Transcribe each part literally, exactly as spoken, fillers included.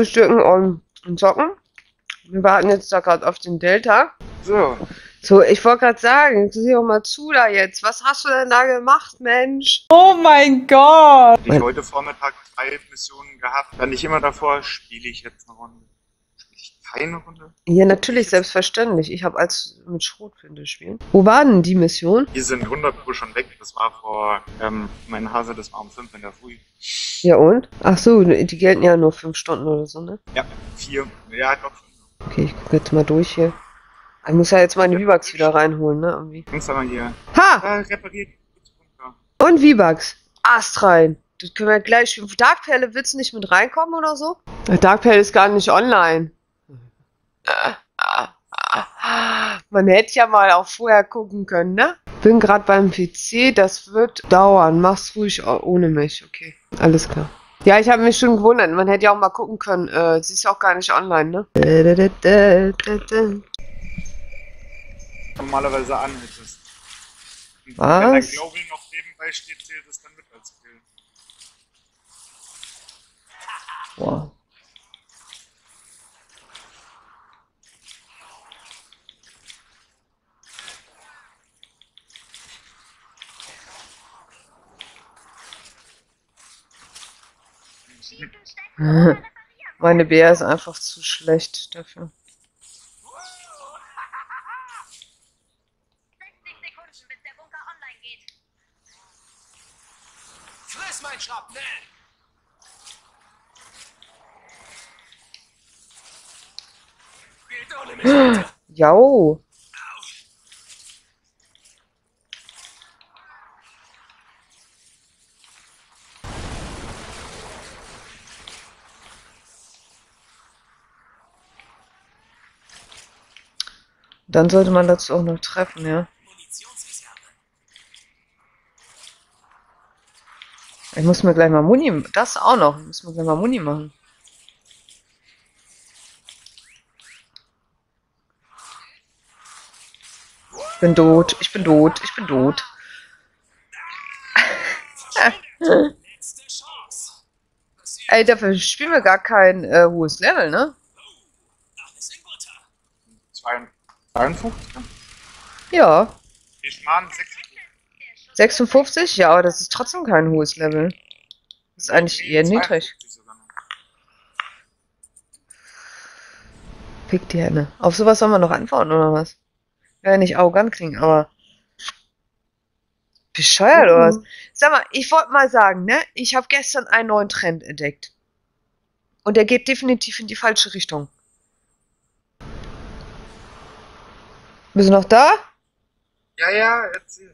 frühstücken und, und zocken. Wir warten jetzt da gerade auf den Delta. So, so ich wollte gerade sagen, sieh doch mal zu da jetzt. Was hast du denn da gemacht, Mensch? Oh mein Gott! Ich habe heute Vormittag drei Missionen gehabt. Dann nicht immer davor, spiele ich jetzt eine Runde. Spiele ich keine Runde? Ja, natürlich, selbstverständlich. Ich habe als mit Schrotflinte spielen. Wo waren denn die Missionen? Die sind hundert Pro schon weg. Das war vor, ähm, mein Hase, das war um fünf in der Früh. Ja und? Ach so, die gelten ja nur fünf Stunden oder so, ne? Ja, vier. Ja, doch. Okay, ich gucke jetzt mal durch hier. Ich muss ja jetzt meine V-Bucks wieder reinholen, ne? Irgendwie. Hier. Ha! Äh, Und V-Bucks. Ast rein. Das können wir gleich spielen. Dark Perle willst du nicht mit reinkommen oder so? Dark Perle ist gar nicht online. Man hätte ja mal auch vorher gucken können, ne? Bin gerade beim P C, das wird dauern. Mach's ruhig ohne mich, okay. Alles klar. Ja, ich habe mich schon gewundert. Man hätte ja auch mal gucken können. Äh, sie ist ja auch gar nicht online, ne? Normalerweise anhältst. Und was? Wenn der Global noch nebenbei steht, zählt es dann mit als Kill. Boah. Meine B R ist einfach zu schlecht dafür. Jau. Dann sollte man dazu auch noch treffen, ja. Ich muss mir gleich mal Muni, das auch noch, ich muss mir gleich mal Muni machen. Ich bin tot, ich bin tot, ich bin tot. Ey, dafür spielen wir gar kein äh, hohes Level, ne? zweiundfünfzig? Ja. Ich mache sechsundfünfzig? Ja, aber das ist trotzdem kein hohes Level. Das ist eigentlich eher niedrig. Pick die Hände. Auf sowas sollen wir noch antworten, oder was? Ja, nicht arrogant kriegen, aber bescheuert mhm. oder was? Sag mal, ich wollte mal sagen, ne? Ich habe gestern einen neuen Trend entdeckt. Und der geht definitiv in die falsche Richtung. Bist du noch da? Ja, ja, erzähl.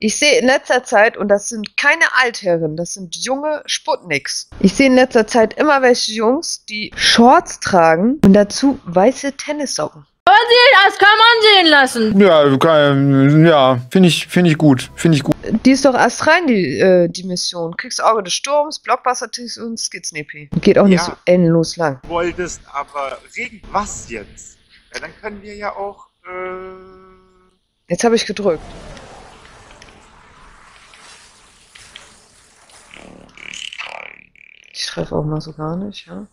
Ich sehe in letzter Zeit, und das sind keine Altherren, das sind junge Sputniks. Ich sehe in letzter Zeit immer welche Jungs, die Shorts tragen und dazu weiße Tennissocken. Das kann man sehen lassen. Ja, kann, ja, finde ich, find ich gut, finde ich gut. Die ist doch erst rein, die, äh, die Mission. Kriegst Auge des Sturms, Blockbuster-Ticks und Skiznepi. Geht auch ja. nicht so endlos lang. Du wolltest aber reden, was jetzt? Ja, dann können wir ja auch, äh... Jetzt habe ich gedrückt. Ich treffe auch mal so gar nicht, ja.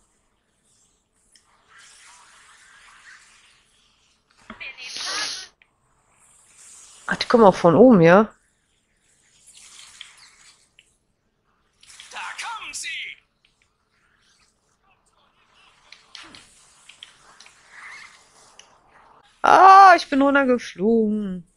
Ach, die kommen auch von oben, ja? Da kommen sie! Ah, ich bin runtergeflogen.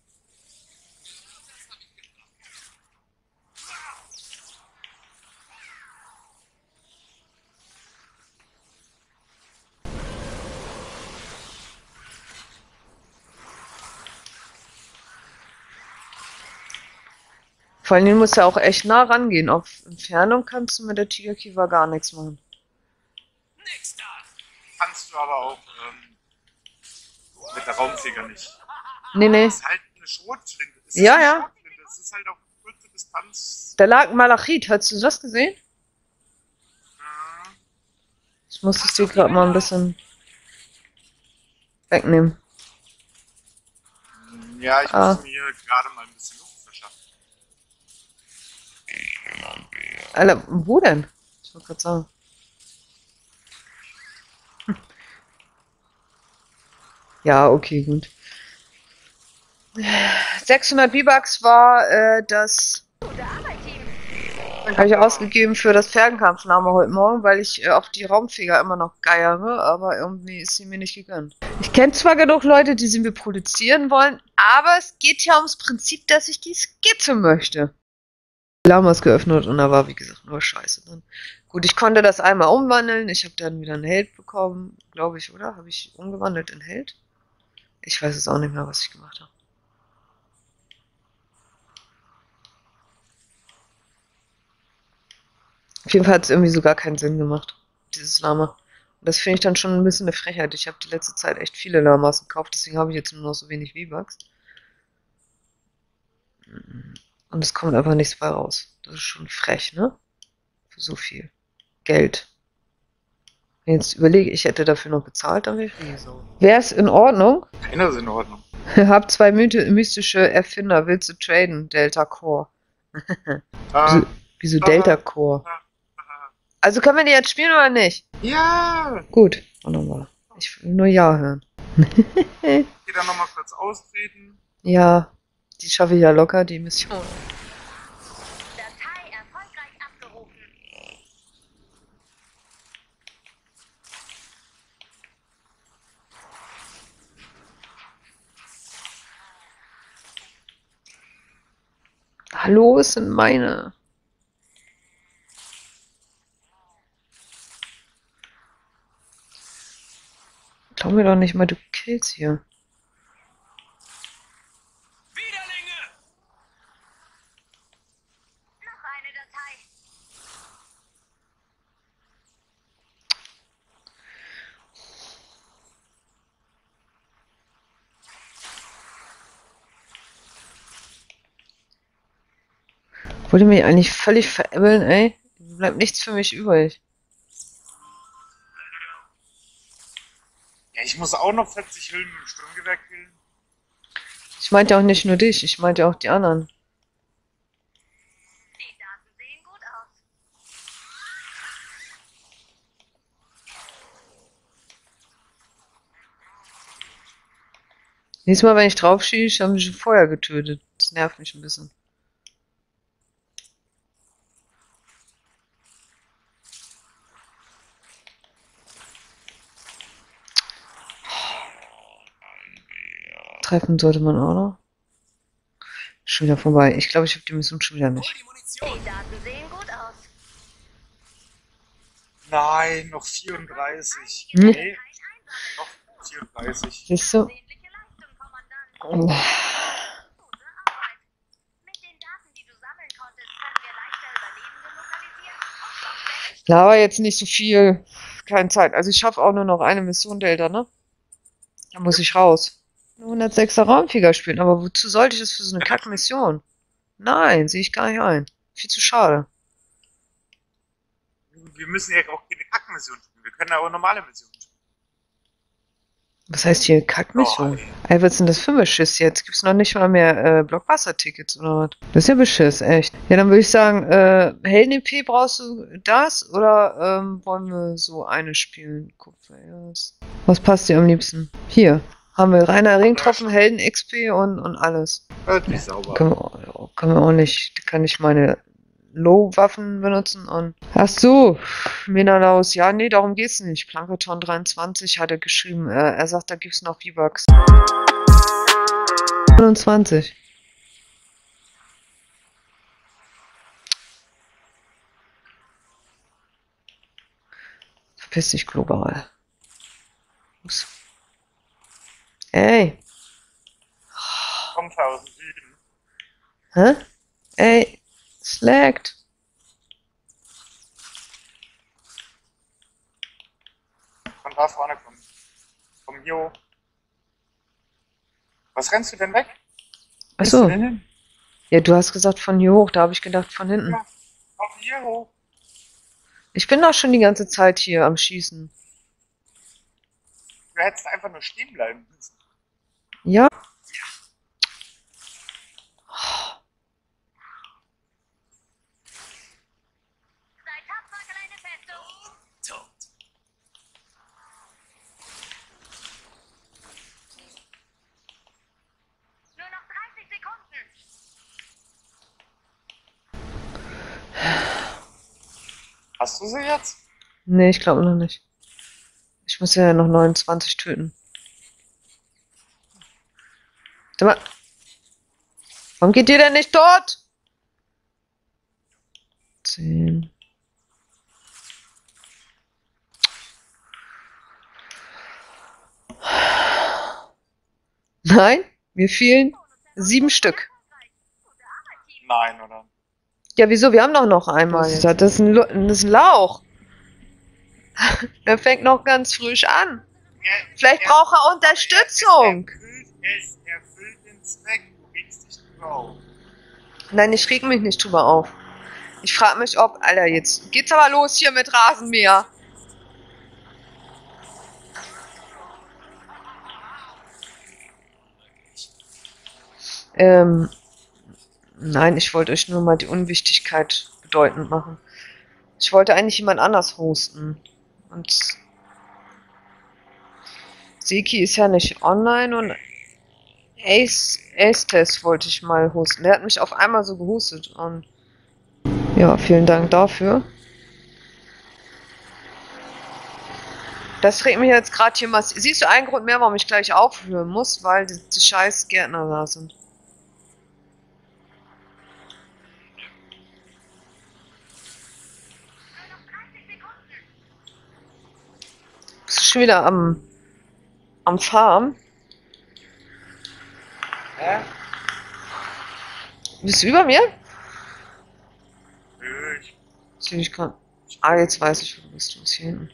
Vor allem, du musst ja auch echt nah rangehen. Auf Entfernung kannst du mit der Tigerkiva gar nichts machen. Nix da. Kannst du aber auch ähm, mit der Raumfeger nicht. Nee, nee. Das ist halt eine Schrotflinte. Das ist ja, ja. Schrotflinte. Das ist halt auch eine kurze Distanz. Da lag ein Malachit. Hast du das gesehen? Mhm. Ich muss das dir gerade mal ein bisschen wegnehmen. Ja, ich ah. muss mir gerade mal ein bisschen Luft verschaffen. Alter, wo denn? Ich wollte gerade sagen. Ja, okay, gut. sechshundert V-Bucks war äh, das... habe ich ausgegeben für das Färbenkampf-Lama heute Morgen, weil ich äh, auf die Raumfeger immer noch geiere, aber irgendwie ist sie mir nicht gegönnt. Ich kenne zwar genug Leute, die sie mir produzieren wollen, aber es geht ja ums Prinzip, dass ich die Skizze möchte. Lama ist geöffnet und da war, wie gesagt, nur Scheiße drin. Gut, ich konnte das einmal umwandeln, ich habe dann wieder einen Held bekommen, glaube ich, oder? Habe ich umgewandelt in Held? Ich weiß es auch nicht mehr, was ich gemacht habe. Auf jeden Fall hat es irgendwie so gar keinen Sinn gemacht, dieses Lama. Und das finde ich dann schon ein bisschen eine Frechheit. Ich habe die letzte Zeit echt viele Lamas gekauft, deswegen habe ich jetzt nur noch so wenig V-Bucks. Und es kommt einfach nichts bei raus. Das ist schon frech, ne? Für so viel Geld. Wenn ich jetzt überlege, ich hätte dafür noch bezahlt, dann wäre ich so. Wäre es in Ordnung? Keiner ist in Ordnung. Hab zwei mystische Erfinder, willst du traden? Delta Core. ah. Wieso Delta Core? Also können wir die jetzt spielen oder nicht? Ja! Gut, auch nochmal. Ich will nur Ja hören. Ich gehe dann nochmal kurz austreten. Ja, die schaffe ich ja locker, die Mission. Datei erfolgreich abgerufen. Hallo, es sind meine. Schau mir doch nicht mal, du killst hier. Widerlinge! Noch eine Datei. Wollte mich eigentlich völlig veräppeln, ey. Bleibt nichts für mich übrig. Ich muss auch noch vierzig Hüllen mit dem Sturmgewehr killen. Ich meinte auch nicht nur dich, ich meinte auch die anderen. Die Daten sehen gut aus. Nächstes Mal, wenn ich drauf schieße, haben sie schon vorher getötet. Das nervt mich ein bisschen. Treffen sollte man auch noch. Schon wieder vorbei. Ich glaube, ich habe die Mission schon wieder nicht. Die Daten sehen gut aus. Nein, noch vierunddreißig. Hm? Nee, noch vierunddreißig. Siehst du? Oh. Laber jetzt nicht so viel. Keine Zeit. Also ich schaffe auch nur noch eine Mission Delta, ne? Da muss ich raus. hundertsechser Raumfeger spielen, aber wozu sollte ich das für so eine Kack-Mission? Nein, sehe ich gar nicht ein. Viel zu schade. Wir müssen ja auch keine Kack-Mission spielen, wir können ja auch normale Missionen spielen. Was heißt hier Kack-Mission? Oh, ey, was ist denn das für ein Beschiss jetzt? Gibt's noch nicht mal mehr äh, Blockbuster-Tickets oder was? Das ist ja Beschiss, echt. Ja, dann würde ich sagen, äh, Helden-E P brauchst du das oder ähm, wollen wir so eine spielen? Guck mal, was passt dir am liebsten? Hier. Haben wir reiner Ringtropfen, Helden-X P und, und alles. Hört mich sauber. Können wir, können wir auch nicht, kann ich meine Low-Waffen benutzen und... Ach so, Menalaus, ja, nee, darum geht's nicht. Plankerton dreiundzwanzig hat er geschrieben, er, er sagt, da gibt's noch V-Bucks. neunundzwanzig. Verpiss dich global. Ups. Ey. Kommt aus dem Süden. Hä? Ey, es laggt. Von da vorne kommen. Komm hier hoch. Was rennst du denn weg? Achso. Ja, du hast gesagt von hier hoch, da habe ich gedacht von hinten. Ja, auf hier hoch. Ich bin doch schon die ganze Zeit hier am Schießen. Du hättest einfach nur stehen bleiben müssen. Ja. Oh. Sei tapfer, kleine Festung. Tot. Hast du sie jetzt? Nee, ich glaube noch nicht. Ich muss ja noch neunundzwanzig töten. Warte mal. Warum geht ihr denn nicht tot? zehn. Nein, mir fehlen sieben Stück. Nein, oder? Ja, wieso? Wir haben doch noch einmal. Das ist ein, das ist ein Lauch. Der fängt noch ganz frisch an. Er, Vielleicht er, braucht er Unterstützung. Es erfüllt den Zweck. Du regst dich drüber auf. Nein, ich reg mich nicht drüber auf. Ich frage mich, ob... Alter, jetzt geht's aber los hier mit Rasenmäher. Ähm, nein, ich wollte euch nur mal die Unwichtigkeit bedeutend machen. Ich wollte eigentlich jemand anders hosten. Und Seki ist ja nicht online und Ace, Ace Test wollte ich mal hosten. Der hat mich auf einmal so gehostet. Und ja, vielen Dank dafür. Das regt mich jetzt gerade hier mal. Siehst du einen Grund mehr, warum ich gleich aufhören muss? Weil die, die scheiß Gärtner da sind. Bist du schon wieder am, am Farm? Hä? Bist du über mir? Nö, ich... Sehe ich gerade. Ah, jetzt weiß ich, wo du bist. Du bist hier hinten.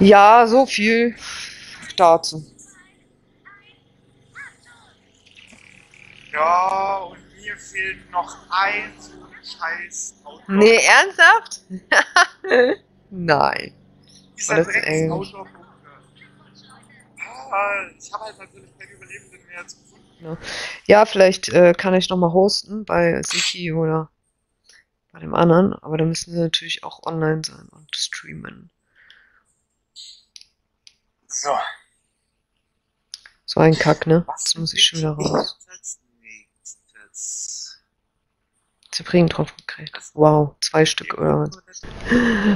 Ja, so viel dazu. Ja, und mir fehlt noch ein so ein scheiß Outlook. Nee, ernsthaft? Nein. Dieser dreckiges Outlook. Ja, ich habe halt natürlich keine Überlebenden mehr zu gefunden. Ja, vielleicht äh, kann ich nochmal hosten bei Siki oder bei dem anderen, aber da müssen sie natürlich auch online sein und streamen. So. So ein Kack, ne? Was Jetzt muss ich schon wieder raus. Zerbringen drauf gekriegt. Wow, zwei Stück oder was?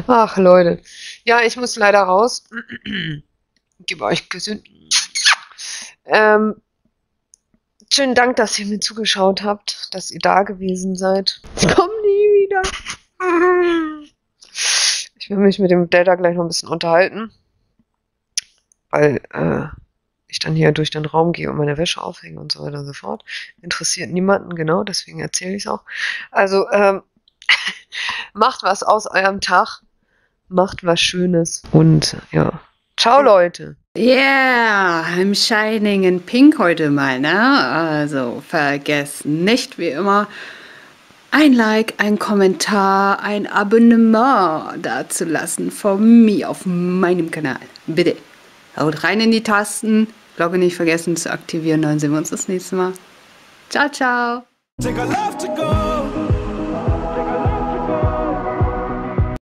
Ach, Leute. Ja, ich muss leider raus. Ich gebe euch gesund. Ähm, schönen Dank, dass ihr mir zugeschaut habt, dass ihr da gewesen seid. Ich komme nie wieder. Ich will mich mit dem Delta gleich noch ein bisschen unterhalten. Weil äh, ich dann hier durch den Raum gehe und meine Wäsche aufhänge und so weiter und so fort. Interessiert niemanden, genau, deswegen erzähle ich es auch. Also, ähm, macht was aus eurem Tag, macht was Schönes und ja, ciao Leute! Yeah, I'm shining in pink heute mal, ne? Also, vergesst nicht, wie immer, ein Like, ein Kommentar, ein Abonnement dazulassen von mir auf meinem Kanal. Bitte! Haut rein in die Tasten. Glocke nicht vergessen zu aktivieren. Dann sehen wir uns das nächste Mal. Ciao, ciao.